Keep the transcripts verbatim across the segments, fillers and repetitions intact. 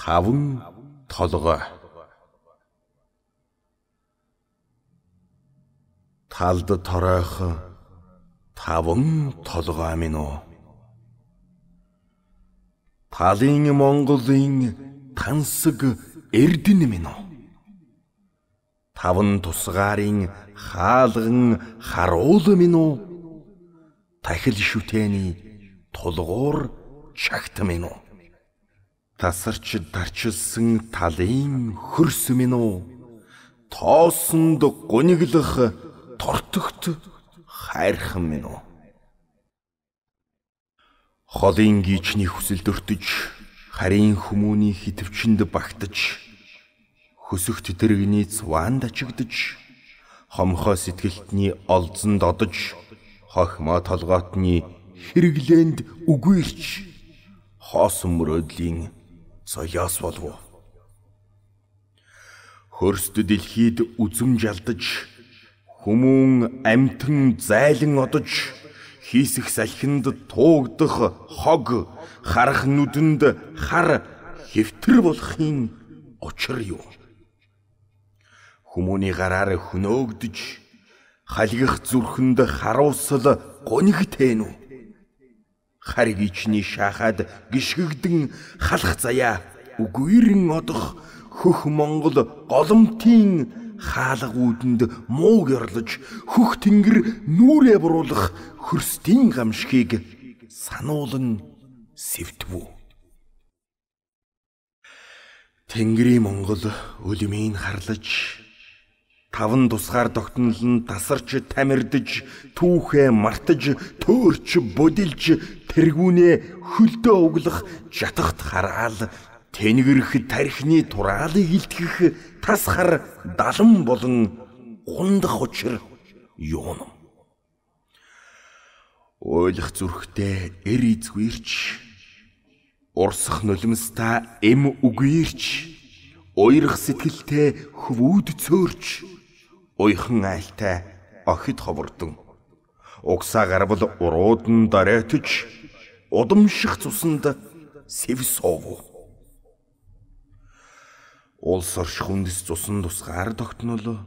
Таван толгой. Талды тарахы таван толгой мино. Талын монголын тансыг эрдин мино. Таван тусгарын хаалгын харуул мино. Тахил шүтэний толгоор чагт мино. Тасарч дарчилсан талын хөрс мино. Тоосонд гониглах тортогт хайрхан минь. Ходын гичний хүсэлдөртөж, харийн хүмүүний хитвчэнд багтаж, хөсөх тэтэрэгний цуванд ачигдаж, хомхоо сэтгэлтний олзонд одож, хохмо толгоотны хэрэглээнд үгүйрч, хоосон мөрөөдлийн соёос болов. Хөрсдө дэлхийд үзэм жалдаж, Хүмүүн амтэн зайлан одож, хийсэх салхинд туугдах хог, харах нүдэнд хар хэвтэр болохын учир юу. Хүмүүний гараар хөнөөгдөж, халгих зүрхэнд харуусал гонигтэйн үү. Хариг ичний шахаад гიშгэгдэн халах заяа үгүйрэн одох хөх Монгол голомтын хаалга үүдэнд муу гёрлож, хөх тэнгэр нүрээ буруулах хөрстийн гамшгийг сануулан сэвтвүү. Тэнгэрийн Монгол өлмийн харлаж, таван тусгаар тогтнолн тасарч тамирдж, түүхээ мартаж, төөрч бодилж, тэргүүнээ хөлдөө углах жатахт хараал, тэнгэрх тарихны тураалыг илтгэх тас хар далан болон гундах учир юун. Ойлох зүрхтэй эр эзгүйрч, урсах нулимстаа эм үгүйрч, ойрох сэтгэлтэй хөвүүд цөөрч, ойхон айлтай охид ховордон, угсаа гарбал урууд нь дараатж, удамших цусанд сэв соовуу. Улсарш хүндис цусан тусгаар тогтнол,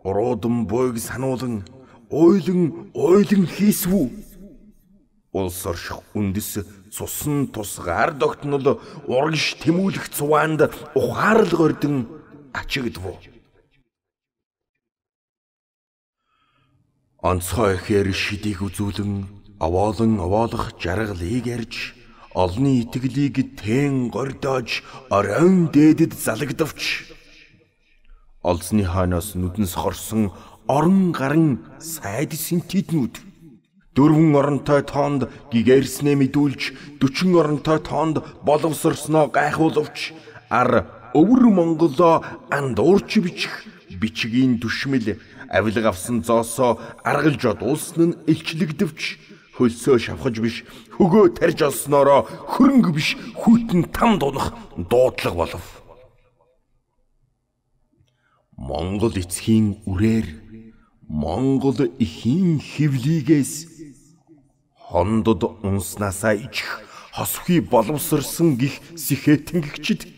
уруудан буйг сануулан, ойлон ойлон хийсвүү. Улсарш хүндис цусан тусгаар тогтнол, урагш тэмүүлэх цуванд ухаарлаг ордон ачигдвүү. Онцгой ихээр шидийг үзүүлэн, овоолон овоолох жаргалыг ярьж, олны итгэлийг тэн гордож, оройн дээдэд залагдавч, олзны хойноос нүдэн сохорсон орон гарын сайд синтиднүүд, дөрвөн оронтой тоонд гэгэрснээ мэдүүлж, дөрвөн оронтой тоонд боловсорсноо гайхуулвч, ар өвөр Монголоо андуурч бичих бичгийн түшмэл авилга авсан зоосоо аргалж одуулсан нь илчлэгдэвч, хөлсөө шавхаж биш, хөгөө тарж олсноороо хөрөнгө биш, хүйтэн там дунах дуудлага болов. Монгол эцгийн үрээр, Монгол ихийн хевлийгээс хондод унснаасаа ичих, хосхи боловсрсан гих сэхэтэнгэгчд,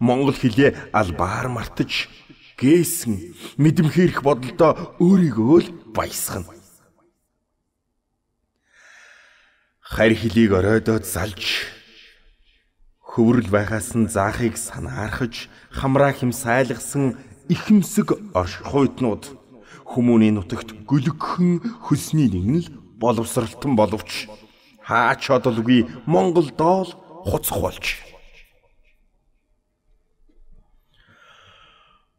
Монгол хилээ албаар мартаж, гээсэн, мэдэмхээрх бодолдоо өөрийгөө л баясгана. Харь хилийг оройдоод залж, хөврөл байхаас нь заахыг санаархаж, хамраа хэм сайлгсан ихэмсэг оршихуйтнууд, хүмүүний нутагт гүлгхэн хөлсний нэгэн л боловсралтан боловч, хаач одолгүй Монголдоо л хуцах болж.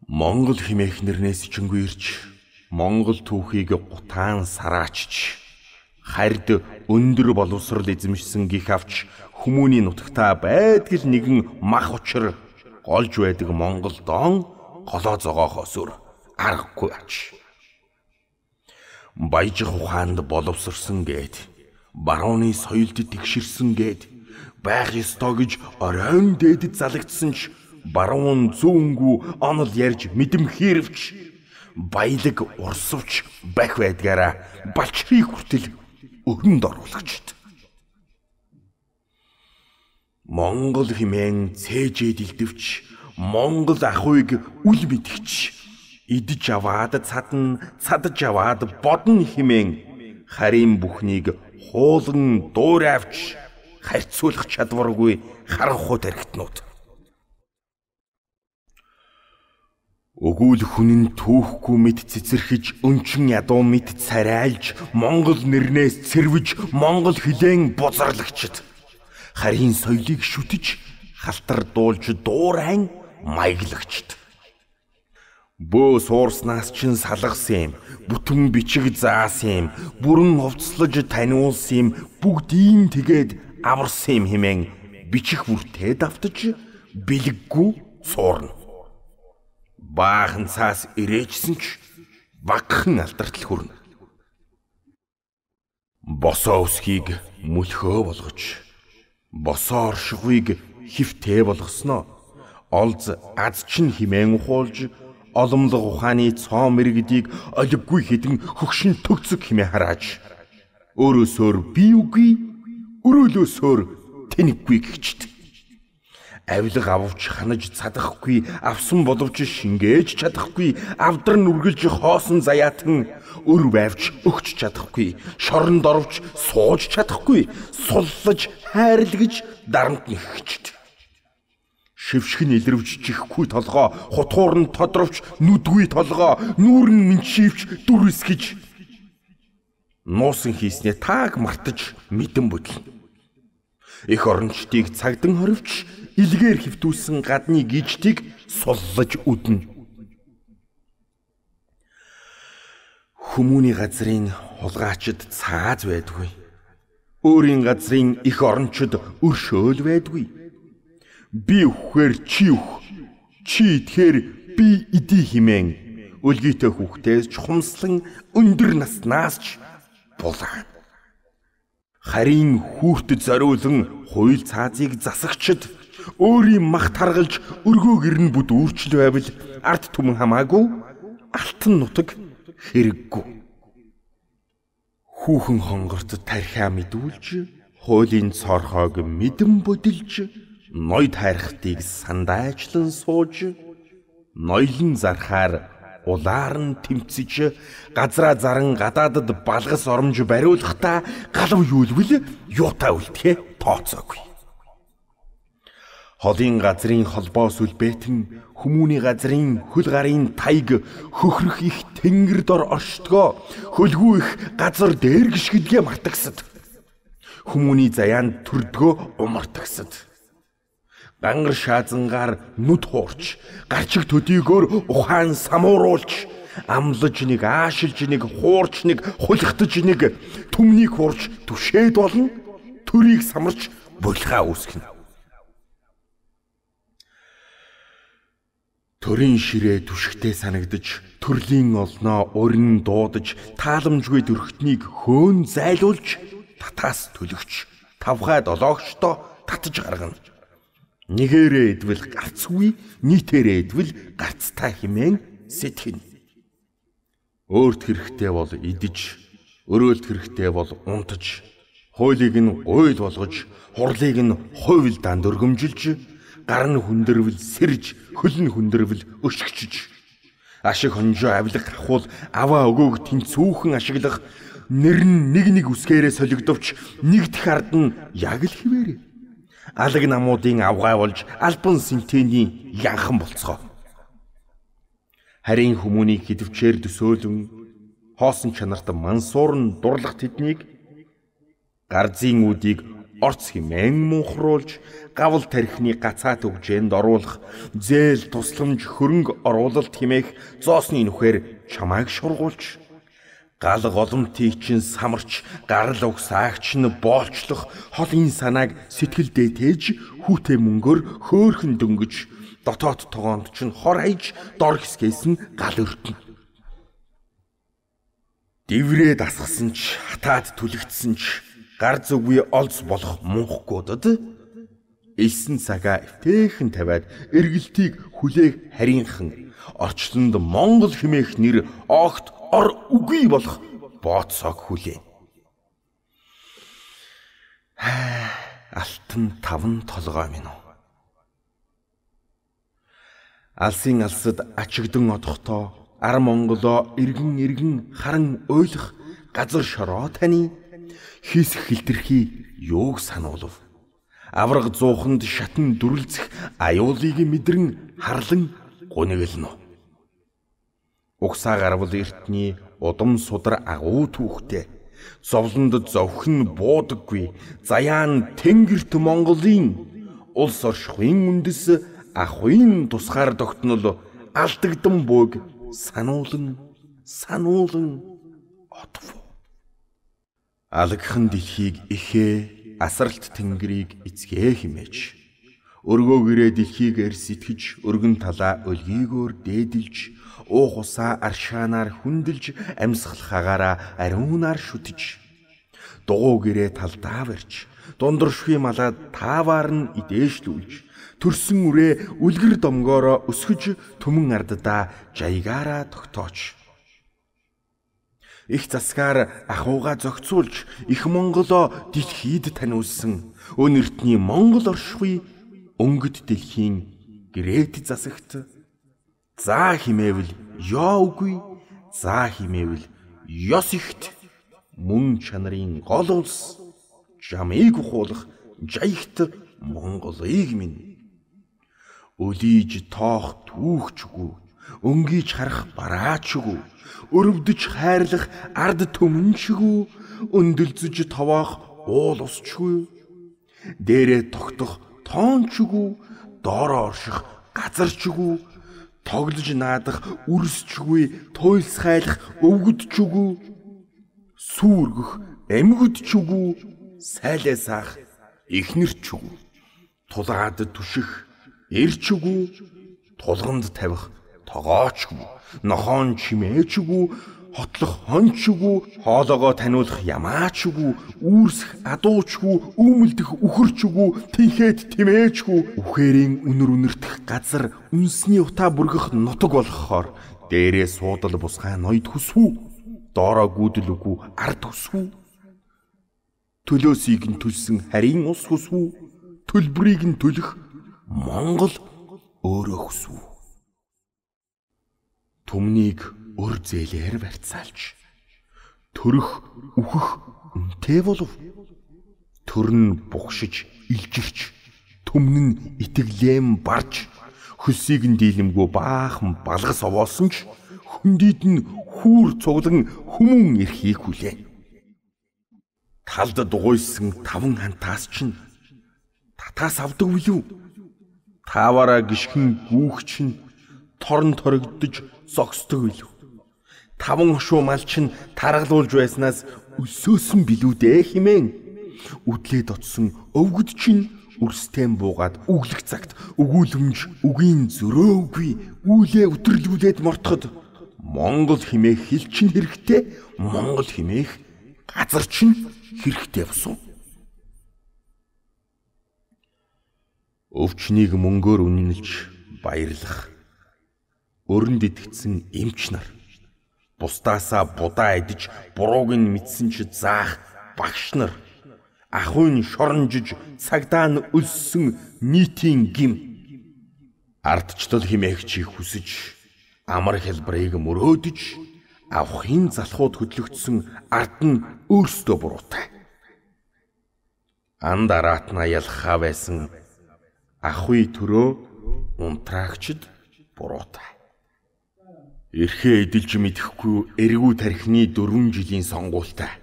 Монгол химээх нэрнээс ичэнгүй ирж, Монгол түүхийг гутаан сараачч, харьд өндөр боловсрал эзэмшсэн гих авч, хүмүүний нутагтаа байдгал нэгэн мах учир голж байдаг Монгол доон голоо зогоохоос өр аргагүй ач. Баяжих ухаанд боловсрсан гээд, барууны соёлд тэгширсэн гээд, байх ёстой гэж оройн дээдэд залагдсан ч, баруун зүүнгүй онол ярьж мэдэмхээрвч, баялаг урсвч бах байдгаараа балчрыг хүртэл өрөнд оруулагчд. Монгол хэмээн цээжээ дэлдэвч, Монгол ахуйг үл мэдгч, идж аваад цадна, цадж аваад бодно хэмээн, харийн бүхнийг хуулан дуурайвч, харьцуулах чадваргүй харанхуй тархитнууд. Өгүүл хүн нь түүхгүй мэд цэцэрхэж, өнчин ядуу мэд царайлж, Монгол нэрнээс цэрвэж, Монгол хилээн бузарлагчд. Харийн соёлыг шүтэж, халтар дуулж дуурайн маяглэгчд. Бөө суурснаас чин салгасан юм, бүтэн бичиг заасан юм, бүрэн хувцлаж таниулсан юм, бүгд ийм тэгээд аварсан юм хэмээн бичих бүртээ давтаж, бэлэггүй суурна. Баахан цаас ирээчсэн ч багхан алдартал хүрнэ. Босоо өсхийг мөлхөө болгож, босоо оршихуйг хевтэй болгосноо. Олз аз чин химээн ухуулж, оломлог ухааны цоом иргэдийг олиггүй хэдэн хөгшин төгцөг химээ харааж, өөрөөсөөр бий үгүй, өрөөлөөсөөр тэнэггүй гэгчд. Авилга авч ханаж цадахгүй, авсан боловч шингээж чадахгүй, авдар нүргэлж хоосон заяатан, өр байвч өгч чадахгүй, шоронд орвч сууж чадахгүй, суллаж хайрлгэж дарамт нэхчд. Шившгэн илрвж чихгүй толгоо, хутуур нь тодорвч нүдгүй толгоо, нүүр нь минчивч дүрсгэж, нуусан хийснээ тааг мартаж мэдэн бүтлэн. Их орончдыг цагдан хоривч, илгээр хэвтүүлсэн гадны гижтийг суллаж үднэ. Хүмүүний газрын хулгаачд цааз байдгүй. Өөрийн газрын их орончд өршөөл байдгүй. Би үхэхээр чи үх, чи идэхээр би идий хэмээн. Үлгийтэй хүүхдээс ч хумслан өндөр наснаас ч булаа. Харийн хүүрт зориулан хуйл цаазыг засагчд, өөрийн мах таргалж өргөө гэрн бүд үрчл байвал ард түмэн хамаагүй алтан нутаг хэрэггүй. Хүүхэн хонгорт тархиа мэдүүлж, хуулийн цорхоог мэдэн бодилж, ноёд хайрхтыг сандайчлан сууж, ноёлон зархаар улаар нь тэмцэж, газраа заран гадаадад балгас оромж бариулахдаа галав юулвал юутай үлдэхээ тооцоогүй. Холын газрын холбоос үлбэтэн, хүмүүний газрын хөл гарын тайг хөхрөх их тэнгэр дор оршдгоо, хөлгүй их газар дээр гიშгэдгээ мартагсад. Хүмүүний заяанд төрдгөө умартагсад. Дангар шаазангаар нүд хуурч, гарчиг төдийгөөр ухаан самууруулж, амлаж нэг, аашилж нэг, хуурч нэг, хулихтаж нэг, түмнийг хуурч түшээд болно, төрийг самарч булхаа үсгэнэ. Төрийн ширээ түшигтэй санагдаж, төрлийн олноо өрн дуудаж, тааламжгүй дөрхтнийг хөөн зайлуулж, татаас төлөгч, тавгай долоогчдоо татж гаргана. Нэгээрээ идвэл гарцгүй, нийтээрээ идвэл гарцтай хэмээн сэтгэн. Өөрт хэрэгтэй бол идэж, өрөөлт хэрэгтэй бол унтаж, хуйлыг нь уйл болгож, хурлыг нь хуйлдаанд өргөмжилж, гар нь хүндэрвэл сэрж, хөл нь хүндэрвэл өшгчж, ашиг хонжоо авилга ахуул аваа өгөөг тэнцүүхэн ашиглах, нэр нь нэг нэг үсгээрээ солигдовч, нэг дэх ард нь яг л хിവэрээ. Алаг намуудын авгай болж, альбан синтений янхан болцгоо. Харин хүмүүний хэдвчээр төсөөлөн, хоосон чанарт мансуурн дурлах тэднийг, гарзийн үүдийг орц хэмээн мунхруулж, гавл тарихны гацаат өгжээнд оруулах, зээл тусламж хөрөнгө оруулалт хэмээх зоосны нүхээр чамайг шургуулж, галг оломтыг чин самарч, гарал угсаагч нь боолчлох, холын санааг сэтгэлдээ тээж, хүүтэй мөнгөөр хөөрхөн дөнгөж, дотоод тогоонд чин хор хаяж, дор хэсгээс нь гал өртнө. Дэврээд асгсан ч, хатаад түлэгдсэн ч, гар зүггүй олз болох мунхгуудад, элсэн цагаа эвтэйхэн тавиад, эргэлтийг хүлээх харийнхан, орчлонд Монгол хэмээх нэр огт ор үгүй болох бооцоог хүлээ. алтын таван толгой минь уу. Алсын алсад ачигдэн одохдоо ар Монголоо иргэн иргэн харан ойлох газар шороо таны хийсэх хилтерхий юуг сануулв. Авраг зууханд шатан дүрлцэх аюулыг мэдрэн харлан гунэглэнэ. Угсаа гарвал эртний удам судар агуу түүхтэй зовлонд зовхин буудаггүй заяан тэнгэрт Монголын улс оршихуйн үндэс ахуйн тусгаар тогтнол алдагдсан бүг сануулн сануулн отов. Алагхан дэлхийг ихээ асралт тэнгэрийг эцгээ химэж өргөөгөрөө дэлхийг эрс итгэж өргөн талаа өлгийгөөр дээдэлж уух усаа аршаанаар хүндэлж амьсгалахаараа ариунаар шүтэж дугуйгэрээ талдаа барьж дундаршгүй малаад тааваар нь идээшлүүлж Төрсөн үрээ үлгэр домгоороо өсгөж төмөн арддаа жайгаараа тогтооч. Их засгаар ахуугаа зохицуулж их Монголоо дэлхийд таниулсан өнөртний Монгол оршихуй өнгөд дэлхийн грээт засагт заа химээвэл ёо үгүй заа химээвэл ёс ихт мөн чанарын гол улс жамыг ухуулах жаягт Монголыг минь. Үлийж тоох түүхчгүй, өнгийж харах бараачгүй, өрөвдөж хайрлах ард төмөнчгүй, өндөлзөж таваах уул усчгүй, дээрээ тогтох тоончгүй, доороо орших газарчгүй, тоглож наадах үрсчгүй, туйлсхайлах өвгөдчгүй, сүүргөх эмгөдчгүй, сайлаа саах эхнэрчгүй, тулгаад түших Ирчгүй тулганд тавих тогоочгүй нохон чимээчгүй хотлох хончгүй хоолоогоо таниулах ямаачгүй үүрсэх адуучгүй өмөлдөх үхэрчгүй тинхэд тимээчгүй үхээрийн үнэр үнэртэх газар үнсний утаа бүргэх нутаг болгохоор дээрээ суудал бусгай ноёд хүсвүү доороо гүйдэлгүй ард хүсвүү төлөөсийг нь төлсөн харийн ус хүсвүү төлбөрийг нь төлөх Монгол өөрөө хүсв. Төмнийг өр зээлээр барьцаалж төрөх үхэх үнтэй болов. Төр нь бухшиж илжирч төмн нь итгэлэм барж хөлсийг нь дийлэмгүй баахан балгас овоосон ч хөндийд нь хүүр цуглан хүмүүн эрхийг хүлээ. Талд дугуйсан таван хантаас чинь татаас авдаг билүү. Таваараа гიშхэн гүүх чинь торн торогдож зогсдог билүү. Таван хошуу мал чинь таргалуулж байснаас өсөөсөн билүү дээ химээн. Үдлээд оцсон өвгөд чинь үрстэйм буугаад өглөх цагт өгүүлэмж үгийн зөрөөгүй үүлээ өтрлүүлээд мортоход Монгол химээх хэл чинь хэрэгтэй, Монгол химээх газар чинь хэрэгтэй бусан. Өвчнийг мөнгөөр үнэлж баярлах. Өрөнд итгэсэн эмч нар. Бусдаасаа будаа идэж бурууг нь мэдсэн ч заах багш нар. Ахуйн шоронжиж цагдаа нь өлссөн нийтийн гим. Ардчлал химээгчийг хүсэж амар хэлбэрийг мөрөөдөж авахын залхууд хөдлөгдсөн ард нь өөрсдөө буруутай. Андараатна ялхаа байсан Ахуй төрөө унтраагчд буруутай. Эрхээ эдэлж мэдэхгүй эргүү тарихны дөрвөн жилийн сонгуультай.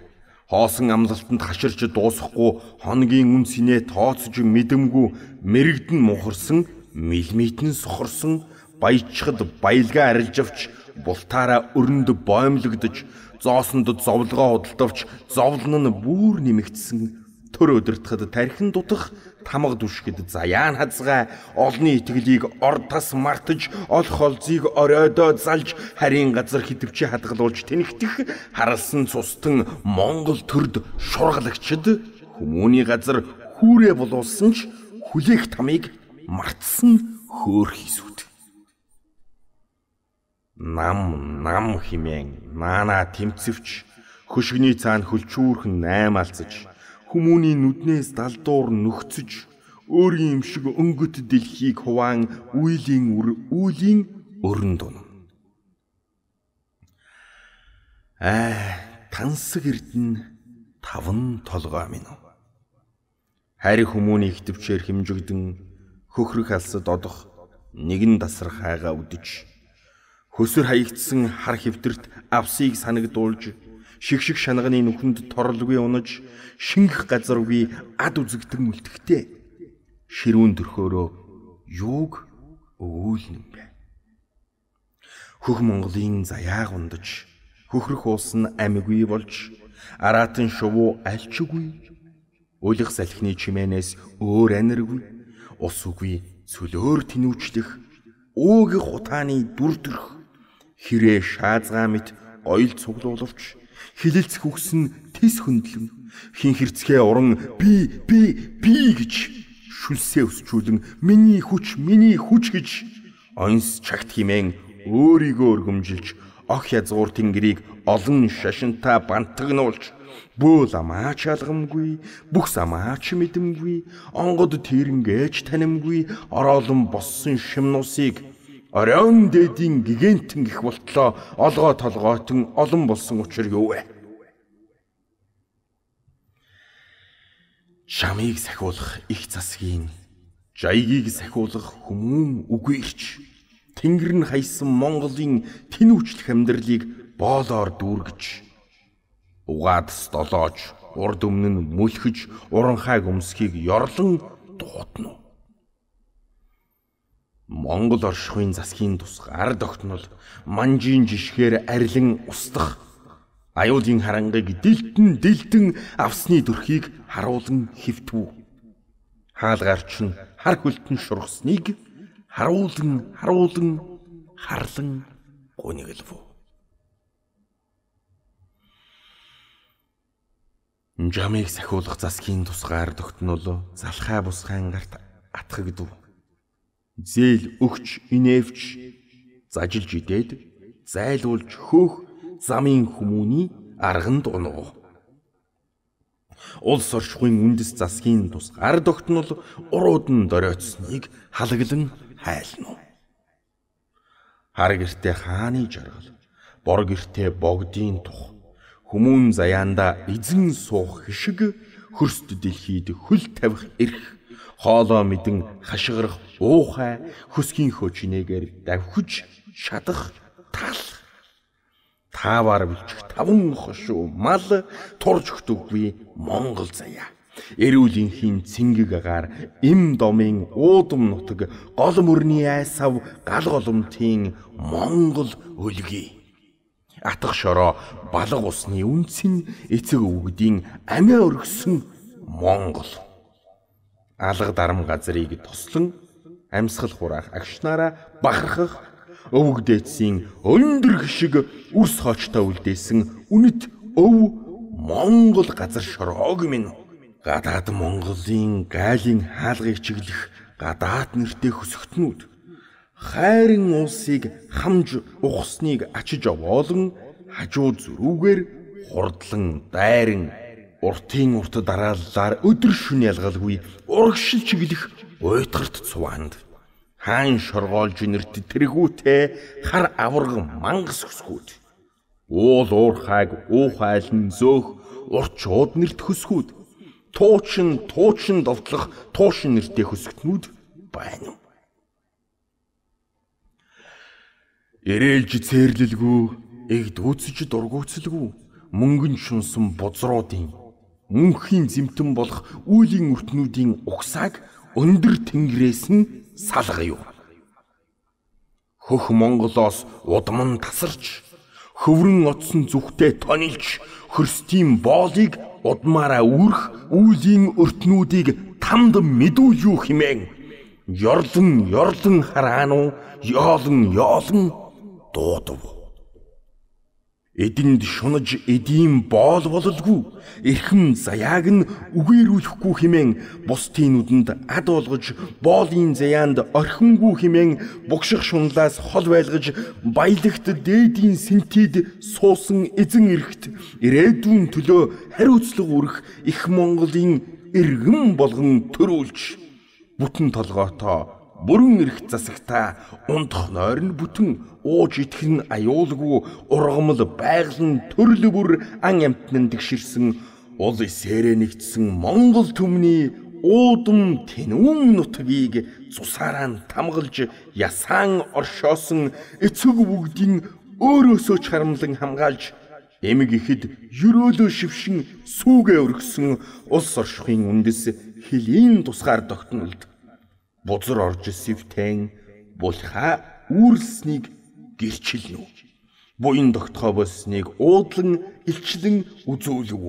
Хоосон амлалтанд хаширч дуусахгүй хоногийн үн синээ тооцож мэдэмгүй мэрэгдэн мухарсан, мэлмитэн сохорсон баячхад баялгаа арилж авч бултаараа өрөнд боомлогдож зоосонд зовлгоо худалдавч зовлон нь бүр нэмэгдсэн. Төр өдөртхөд тархин дутах тамга дүшгэд заяан хазгай олны итгэлийг ор тас мартаж олх олзыг оройдоо залж харийн газар хитвчээ хадгалуулж тэнхтэх харалсан цустан Монгол төрд шургалагчд хүмүүний газар хүүрээ болуулсан ч хүлээх тамыг мартсан хөөрхий сүд. Нам нам химээн наана тэмцэвч хөшгний цаана хөлчүүрхэн найм алцаж Хүмүүний нүднээс далдуур нөхцөж өөрийн юм шиг өнгөт дэлхийг хуваан үйлийн үйлийн өрн дуна. Аа, тансаг эрдэнэ таван толгой минь. Харь хүмүүний хтвчээр хэмжигдэн хөхрөх алсад одох нэгэн дасрах хайгаа үдэж хөсөр хаягдсан хар хэвтэрт авсыг санагдуулж шигшиг шанганы нүхэнд торлгүй унаж шингэх газар үе ад үзэгдэн мөлтгтэй ширүүн төрхөөрөө юуг өгүүлнэ бэ? Хөх Монголын заяаг ундаж хөхрөх уус нь амигүй болж аратан шувуу альчгүй уулах салхины чимээнээс өөр аниргүй ус үгүй цөлөөр тинүүчлэх уугийн хутааны дүр төрх хирээ шаазгаа мэт ойл цуглуулвч хилэлцэх үгсэн тис хөндлөн хин хэрцгээ уран би би би гэж шүлсээ өсчүүлэн миний хүч миний хүч гэж онс чагт химэн өөрийгөө өргөмжилж ох язгуур тэнгэрийг олон шашинтаа бантагнуулж бөөл амаа чалгамгүй бүх замаа ч мэдэмгүй онгод тэрнгээж танамгүй ороолон боссон шимнуусыг Орон дэдийн гигантэн гих болтлоо олгоо толгойтон олон болсон учир юу вэ? Чамыг сахиулах их засгийн, жайгийг сахиулах хүмүүн үгүй ирч. Тэнгэр нь хайсан Монголын тэнүүчлэх амьдралыг боолоор дүүргэж. Угаадс долоож, урд өмнө нь мөлхөж, уранхайг өмсхийг ёрлон дуутна. Монгол оршихуйн засгийн тусгаар тогтнол манжийн жишгээр арилан устдах аюулын харангыг дэлтэн дэлтэн авсны төрхийг харуулан хэвтв. Хаалгаарч нь хар хөлтөн шурхсныг харуулан харуулан харлан гонёглов. Жамиг сахиулах засгийн тусгаар тогтнол залхаа бусгаан гарт атхагдв. Зээл өгч инээвч зажилж идээд зайлуулж хөөх замын хүмүүний арганд унав. Улс оршихуйн үндэс засгийн тусгаар тогтнол урууд нь доройтсныг халаглан хайлнав. Хар гэртээ хааны жаргал, бор гэртээ богдын тух, хүмүүн заяанда эзэн суух хишиг хөрст дэлхийд хөл тавих эрх хоолоо мэдэн хашгирах уухай хөсгийн хөөчнээгээр давхиж шадах тал таваар билчих таван хошуу мал турж өгдөггүй Монгол заяа эрүүлэнхийн цэнгэг агаар им домын уудам нутаг гол мөрний айсав гал голомтын Монгол өлгий атах шороо балга усны үнцэн эцэг өвгдийн амиа өргсөн Монгол алга дарам газрыг тослон амьсгал хураах агшнаараа бахархах өвгдээцсийн өндөр гişиг үрс хоочтой үлдээсэн үнэт өв Монгол газар шороог минь гадаад Монголын гайлын хаалгыг чиглэх гадаад нэртэй хөсөгтнүүд хайрын уусыг хамж ухсныг ачиж овоолн хажуу зүрүүгээр хурдлан дайран уртын урт дарааллаар өдөр шөнө ялгалгүй урагшил чиглэх уйтгарт цуванд хаан шоргоолж нэрт тэргүүтэй хар аварган мангас хөсгүүд уул уурхайг уухайлан зөөх урчууд нэрт хөсгүүд туучин туучин довтлох туушин нэртэй хөсгтнүүд байна. Ирээлж цээрлэлгүй эгд үүсэж дургуцэлгүй мөнгөн шунсан бузруудын мөнхийн зэмтэн болох үйлийн өртнүүдийн угсааг өндөр тэнгэрээс нь салгая. Хөх Монголоос удман тасарч, хөврөн оцсон зүхтэй тонилж, хөрстийн боолыг удмаараа үрх үйлийн өртнүүдийг тамд мэдүүлүү химэн. Ёрлон ёрлон хараануу, ёолон ёолон дуудав. Эдэнд шунаж эдийн боол бололгүй эрхэм заяаг нь үгээрүүлэхгүй хэмээн бусдын нүдэнд ад олгож боолын заяанд орхингүй хэмээн бугших шунлаас хол байлгаж баялагт дээдийн сэнтэд суусан эзэн эрхт ирээдүйн төлөө хариуцлага өрөх их Монголын иргэн болгон төрүүлж бүтэн толгоотоо бүрэн эрх засагтаа ундах нойрн бүтэн ууж итгэн аюулгүй ургамал байгалын төрлө бүр ан амтнан дэгширсэн ул эсээрэ нэгдсэн Монгол түмний уудам тэнүүн нутгийг цусаараа тамгалж ясаан оршоосон эцэг бүгдийн өөрөөсөө ч харамлан хамгаалж эмэг ихэд ерөөлөө шившин сүүгээ өргсөн улс оршихын үндэс хэлийн тусгаар тогтнолд бузар орж сэвтэн булха үүрснийг гэрчилнү. Буян тогтхоо болсныг уудлан илчлэн үзүүлв.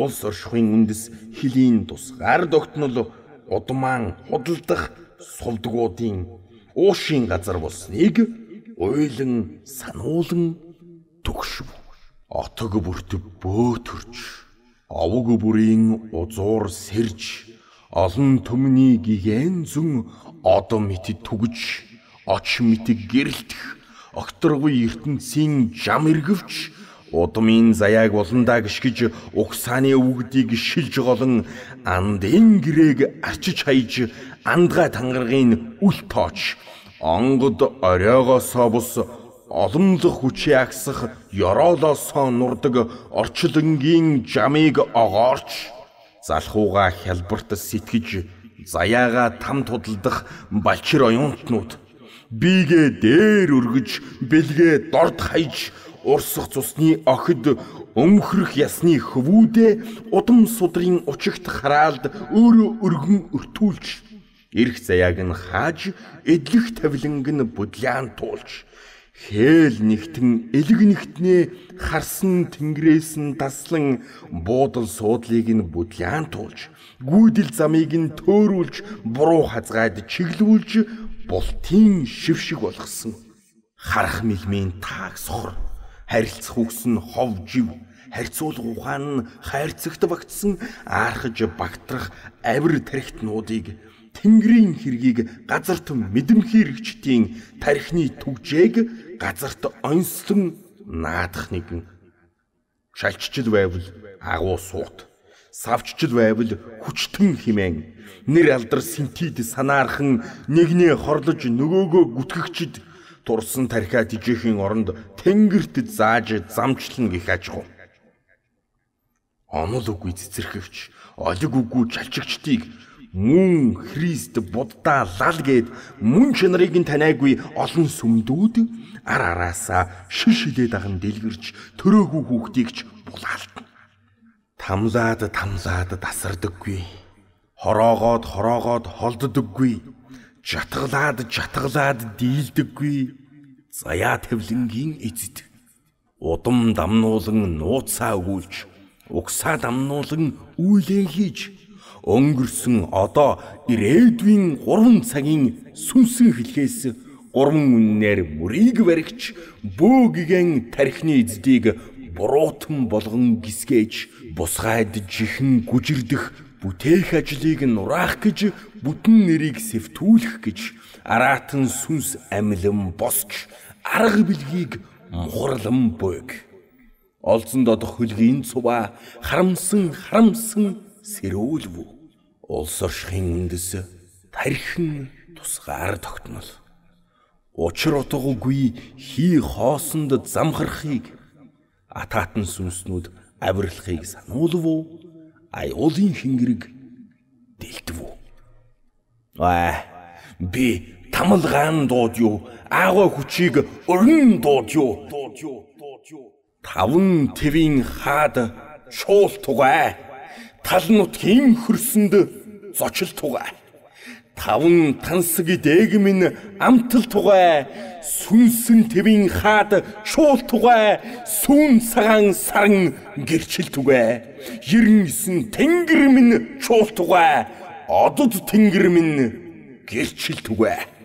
Улс оршихын үндэс хэлийн тусгаар тогтнол удман худалдах сувдгуудын уушийн газар болсныг ойлон сануулан төгшв. Отог бүрт бөөтөрч овог бүрийн узуур сэрж олон төмний гигэн зүн одоо мэт түгж, оч мэт гэрэлтэх, окторгүй ертөнцийн жам эргэвч, удмын заяаг болондаа гიშгэж, угсааны үгдийг шилж голон, андын гэрээг арчиж хайж, андгай тангаргийн үл тооч, онгод оройгоосоо бус, олонлох хүчээ агсах, ёроолоосоо нурдаг, орчлонгийн жамыг огоорч, залхууга хялбарт сэтгэж заяага там тудалдах балчир оюутнууд бигээ дээр өргөж бэлгээ дорд хайж урсах цусны охид өмхрөх ясны хөвүүдэ удам судрын учигт хараалд өөрөө өргөн өртүүлж эрх заяаг нь хааж эдлэх тавиланг нь бүдлээн туулж Хээл нэгтэн элэг нэгтнээ харсан тэнгэрээс нь таслан буудал суудлыг нь бүдлээн туулж гүйдэл замыг нь төөрүүлж буруу хазгайд чиглүүлж бултын шившиг болгосон харах мэлмийн тааг сохор харилцах үгс нь хов жив харьцуулах ухаан нь хайрцагт багтсан аархаж багтрах авир тархитнуудыг Тэнгэрийн хэргийг газарт мэдэмхий рэгчдийн тарихны түгжээг газарт онцлон наадах нэгэн шалччил байвал агуу суут савччил байвал хүчтэн химэн нэр алдар синтид санаархан нэгнээ хорлож нөгөөгөө гүтгэгчд турсан тарихаа дижээхийн оронд тэнгэрт зааж замчлан гих аж хуу онол үгүй цэцэрхэвч олиг үгүй шалчгчдийг Мөн Христ Буддаа лал гээд мөн чанарыг нь танайгүй олон сүмдүүд ар араасаа шиш хилээ даган дэлгэрч төрөөгүй хүүхдийг ч булаалтна. Тамлаад тамлаад тасардаггүй. Хороогоод хороогоод холддоггүй. Чатглаад чатглаад дийлдэггүй. Заяа тавлингийн эзэд. Удам дамнуулан нууцаа өгүүлж. Угсаа дамнуулан үйлэн хийж. Өнгөрсөн одоо ирээдүйн гурван цагийн сүмсэн хилээс гурван үннээр мөрийг баригч бөөггэн тарихны эздийг буруутан болгон гисгээж бусгайд жихэн гүжирдэх бүтээх ажлыг нураах гэж бүтэн нэрийг сэвтүүлэх гэж аратан сүнс амилан босч арга билгийг мухарлан бөөг олзон додох хөлгийн цува харамсан харамсан Сэрүүлв. Улс оршихын үндэс тархин тусгаар тогтнол. Учир утгагүй хий хоосонд замхархыг атаатан сүнснүүд авирлахыг сануулв. Аюулын хингэрэг дэлтв. Аа би тамлгаан дууд юу агуу хүчийг өрн дууд юу таван твийн хаад чуултугай Тал нутгийн хөрсөнд зочил тугай таван тансаг дээг минь амтал тугай сүнсэн твийн хаад шуул тугай сүүн цагаан саран гэрчил тугай ерөнхисэн тэнгэр минь шуул тугай одод тэнгэр минь гэрчил тугай